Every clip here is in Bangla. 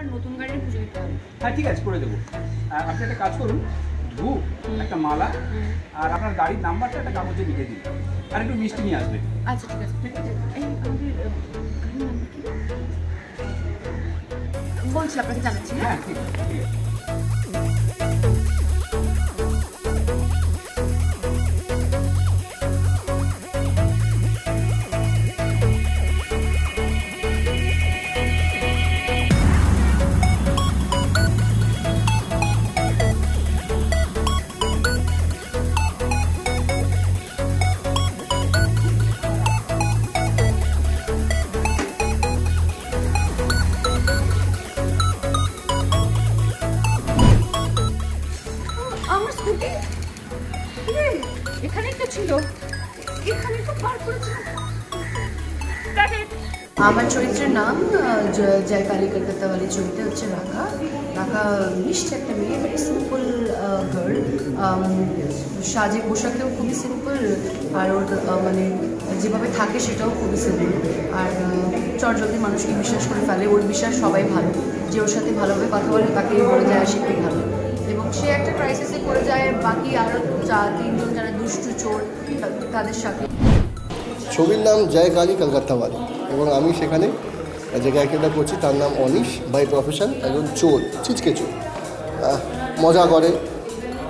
তোমার নতুন গাড়ির পুজো দিতে হবে। হ্যাঁ ঠিক আছে করে দেব। আপনি একটা কাজ করুন, ধূপ একটা মালা আর আপনার গাড়ির নাম্বারটা একটা কাগজে লিখে দিন আর একটু মিষ্টি নিয়ে আসবেন। আচ্ছা ঠিক আছে। এই আমাদের গাড়ির নাম্বার কি বলছি আপনাকে জানাচ্ছি। হ্যাঁ ঠিক আছে। हमारे चरित्र नाम जयपाली कलकत्ता वाले चरित्र हे राका। राका मिष्ट एक मेये वेरी सिम्पल गार्ल, सजे पोशाके खूब सिम्पल और मैं जेभावे थाके सेटाओ खूब सिम्पल और चटजल्दी मानुष के विश्वास करे फेले। ओर विश्वास सबाई भालो जे ओर साथे भालोभाबे कथा बोले ताके बोला जाय शिखते भालो एबं से एक क्राइसिसे पड़े जाए बाकी आरो चार तीन जन जारा दुष्ट चोर तादेर साथे। ছবির নাম জয়কালী কলকাতাওয়ালি এবং আমি সেখানে যে ক্যারেক্টারটা করছি তার নাম অনিশ, বাই প্রফেশন একজন চোর, ছিচকে চোর। মজা করে,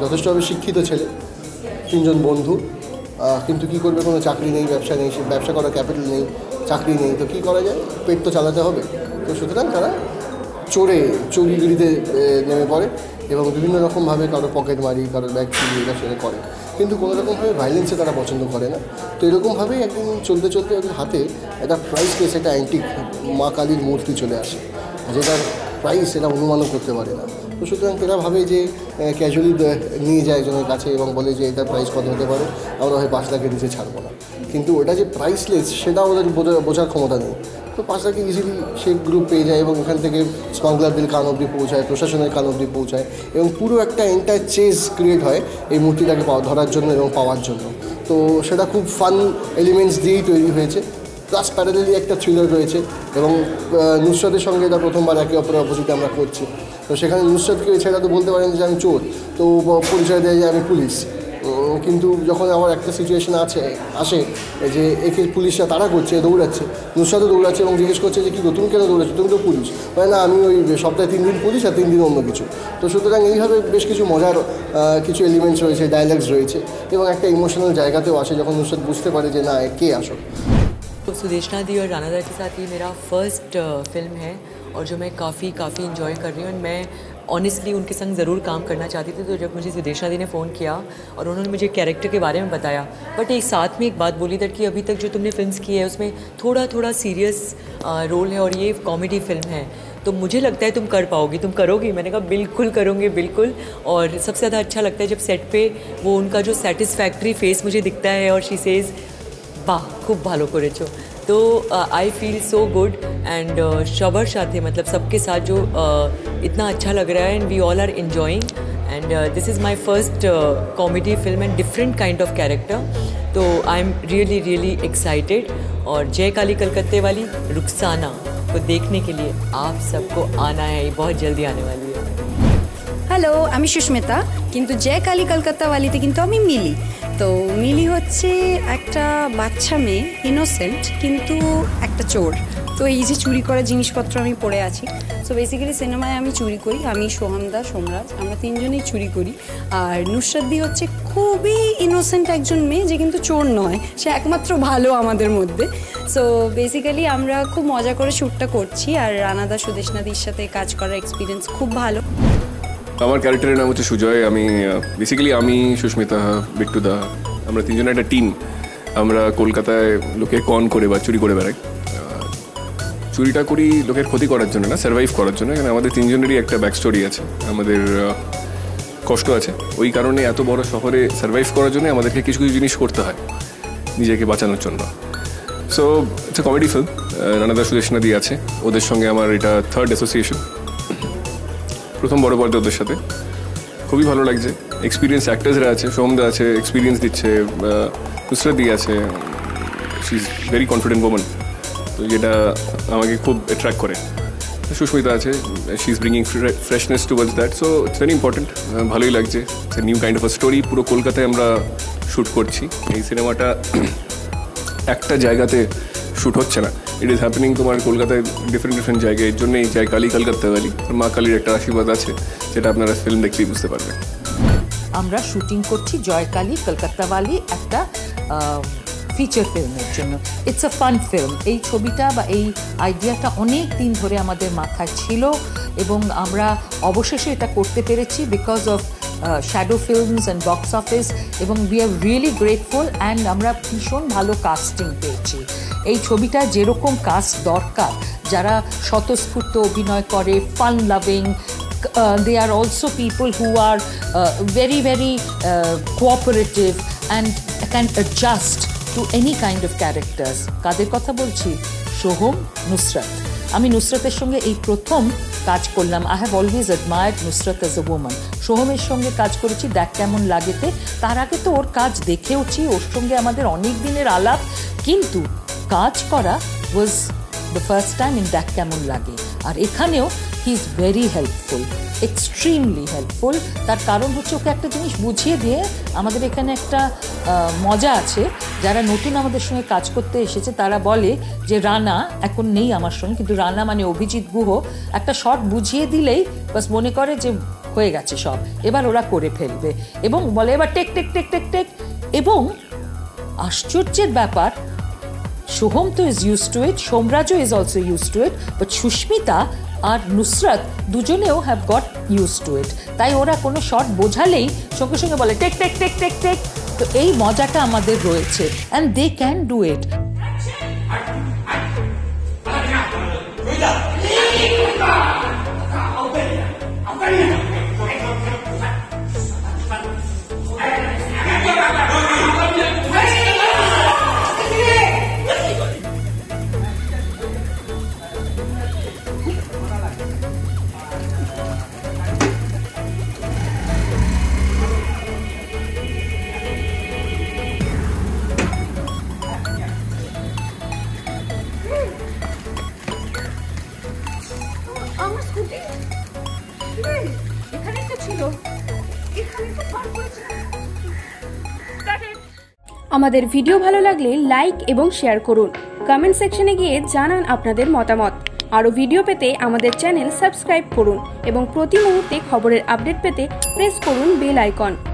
যথেষ্টভাবে শিক্ষিত ছেলে, তিনজন বন্ধু, কিন্তু কী করবে, কোনো চাকরি নেই, ব্যবসা নেই, ব্যবসা করার ক্যাপিটাল নেই, চাকরি নেই, তো কী করা যায়, পেট তো চালাতে হবে। তো সুতরাং তারা চোরে চুরিগিরিতে নেমে পড়ে এবং বিভিন্ন রকমভাবে কারোর পকেট মারি, কারোর ব্যাগ চুরি, এটা সেটা করে, কিন্তু কোনো রকমভাবে ভায়োলেন্সে তারা পছন্দ করে না। তো এরকমভাবেই একদিন চলতে চলতে ওদের হাতে একটা প্রাইস পেয়েছে, একটা অ্যান্টিক মা কালীর মূর্তি চলে আসে, যেটার প্রাইস এটা অনুমানও করতে পারে না। তো সুতরাং এরা ভাবে যে ক্যাজুয়ালি নিয়ে যায় একজনের কাছে এবং বলে যে এটার প্রাইস কত হতে পারে, আমরা হয় 5 লাখের নিচে ছাড়বো না, কিন্তু ওটা যে প্রাইসলেস সেটা ওদের বোঝার ক্ষমতা নেই। তো 5 লাখ ইজিলি সেই গ্রুপ পেয়ে যায় এবং এখান থেকে স্মাগলারদের কান অবধি পৌঁছায়, প্রশাসনের কান অবধি পৌঁছায় এবং পুরো একটা এন্টায়ার চেজ ক্রিয়েট হয় এই মূর্তিটাকে ধরার জন্য এবং পাওয়ার জন্য। তো সেটা খুব ফান এলিমেন্টস দিয়েই তৈরি হয়েছে, প্লাস প্যারালি একটা থ্রিলার রয়েছে এবং নুসরতের সঙ্গে এটা প্রথমবার একে অপরের অপোজিটে আমরা করছি। তো সেখানে নুসরতকে সেটা তো বলতে পারেন যে আমি চোর, তো পরিচয় দেয় যে আমি পুলিশ, কিন্তু যখন আমার একটা সিচুয়েশান আসে যে একে পুলিশরা তাড়া করছে, দৌড়াচ্ছে, নুসরাতও দৌড়াচ্ছে এবং জিজ্ঞেস করছে যে কী গো তুমি কেন দৌড়াচ্ছ, তুমি তো পুলিশ, মানে না আমি ওই সপ্তাহে 3 দিন পুলিশ আর 3 দিন অন্য কিছু। তো সুতরাং এইভাবে বেশ কিছু মজার কিছু এলিমেন্টস রয়েছে, ডায়ালগস রয়েছে এবং একটা ইমোশনাল জায়গাতেও আসে যখন নুসরাত বুঝতে পারে যে না কে আসল। तो सुदेशना दी और राना दा के साथ ये मेरा फर्स्ट फिल्म है और जो मैं काफ़ी इन्जॉय कर रही हूँ और मैं ऑनेस्टली उनके संग ज़रूर काम करना चाहती थी। तो जब मुझे सुदेशना दी ने फ़ोन किया और उन्होंने मुझे कैरेक्टर के बारे में बताया, बट एक साथ में एक बात बोली दैट कि अभी तक जो तुमने फिल्म्स की है उसमें थोड़ा सीरियस रोल है और ये कॉमेडी फिल्म है, तो मुझे लगता है तुम कर पाओगी, तुम करोगी। मैंने कहा बिल्कुल करूँगी, बिल्कुल। और सबसे ज़्यादा अच्छा लगता है जब सेट पर वो उनका जो सेटिस्फैक्ट्री फेस मुझे दिखता है और शी सेज़ বাহ খুব ভালো করেছো। তো I feel so good and সবার সাথে मतलब सबके साथ जो इतना अच्छा लग रहा है and we all are enjoying and this is my first comedy film and different kind of character. तो आई एम रियली एक्साइटेड और जय काली कलकत्ते वाली रुखसाना को देखने के लिए आप सबको आना है, ये बहुत जल्दी आने वाली है। हेलो আমি সুস্মিতা, কিন্তু जय काली कलकत्ता वाली थे কিন্তু আমি মিলি। তো মিলি হচ্ছে একটা বাচ্চা মেয়ে, ইনোসেন্ট কিন্তু একটা চোর। তো এই যে চুরি করা জিনিসপত্র আমি পড়ে আছি, সো বেসিক্যালি সিনেমায় আমি চুরি করি, আমি সোহাম দা সোমরাজ আমরা তিনজনেই চুরি করি। আর নুসরাত দি হচ্ছে খুবই ইনোসেন্ট একজন মেয়ে যে কিন্তু চোর নয়, সে একমাত্র ভালো আমাদের মধ্যে। সো বেসিক্যালি আমরা খুব মজা করে শ্যুটটা করছি আর রানা দা সুদেশনা দির সাথে কাজ করার এক্সপিরিয়েন্স খুব ভালো। আমার ক্যারেক্টারের নাম হচ্ছে সুজয়। আমি সুস্মিতা বিট্টুদা আমরা তিনজনে একটা টিম, আমরা কলকাতায় লোকে কন করে বা চুরি করে বেড়াই। চুরিটা করি লোকের ক্ষতি করার জন্য না, সার্ভাইভ করার জন্য। এখানে আমাদের তিনজনেরই একটা ব্যাক স্টোরি আছে, আমাদের কষ্ট আছে, ওই কারণে এত বড় শহরে সার্ভাইভ করার জন্য আমাদেরকে কিছু জিনিস করতে হয় নিজেকে বাঁচানোর জন্য। So it's a comedy film, Rana da Sudeshna di আছে, ওদের সঙ্গে আমার এটা থার্ড অ্যাসোসিয়েশন, প্রথম বড় পর্দা ওদের সাথে। খুবই ভালো লাগছে, এক্সপিরিয়েন্স অ্যাক্টার্সরা আছে, সোমদা আছে এক্সপিরিয়েন্স দিচ্ছে, নুসরাত দি আছে, she is very confident woman, তো যেটা আমাকে খুব অ্যাট্রাক্ট করে। Sushmita ache, she is bringing freshness towards that, so it's very important. Bhaloi lagche, it's a new kind of a story. Puro Kolkata amra shoot korchi ei cinema ta ekta jaygate shoot hocche na, it is happening tomar Kolkatay different jaygay, jonno ei jay Kali Kolkata wali ma Kali ekta ashirwad ache jeta apnara film dekhei bujhte parben. Amra shooting korchi Joy Kali Kolkata wali ekta feature film, it's a fun film. ये छविटा बा ये आइडिया अनेक दिन धरे आमादेर माथाय छिलो एबं आमरा अवशेषे एटा करते पेरेछि because of Shadow Films and box office एबं we are really grateful and आमरा भीषण भालो कास्टिंग पेयेछि। ये छविटा जे रकम कास्ट दरकार, जारा शतस्फूर्त अभिनय करे, फान लाभिंग, they are also people who are very, very cooperative and can adjust to any kind of characters. कादेर कथा बोलछी, सोहम, नुसरत। आमी नुसरतेर संगे एई प्रथम काज करलाम। I have always admired Nusrat as a woman. सोहमेर संगे काज करेछि, देख केमन लागेते, तार आगे तो ओर काज देखेओछि, ओर संगे आमादेर अनेक दिनेर आलाप, किन्तु काज करा was the first time in देख केमन लागे। आर एखानेओ he is very helpful, extremely helpful. তার কারণ হচ্ছে ওকে একটা জিনিস বুঝিয়ে দিয়ে আমাদের এখানে একটা মজা আছে। যারা নতুন আমাদের সঙ্গে কাজ করতে এসেছে তারা বলে যে রানা এখন নেই আমার সঙ্গে, কিন্তু রানা মানে অভিজিৎ গুহ একটা শর্ট বুঝিয়ে দিলেই বাস মনে করে যে হয়ে গেছে সব, এবার ওরা করে ফেলবে এবং বলে এবার take take take take take. এবং আশ্চর্যের ব্যাপার, Soham too is used to it, Somraj is also used to it, but Sushmita and Nusrat dujoneo have got used to it. Tai ora kono shot bojhalei shonge shonge bole tek tek tek tek tek, to ei moja ta amader royeche and they can do it. আমাদের ভিডিও ভালো লাগলে লাইক এবং শেয়ার করুন। কমেন্ট সেকশনে গিয়ে জানান আপনাদের মতামত। আরও ভিডিও পেতে আমাদের চ্যানেল সাবস্ক্রাইব করুন এবং প্রতি মুহূর্তে খবরের আপডেট পেতে প্রেস করুন বেল আইকন।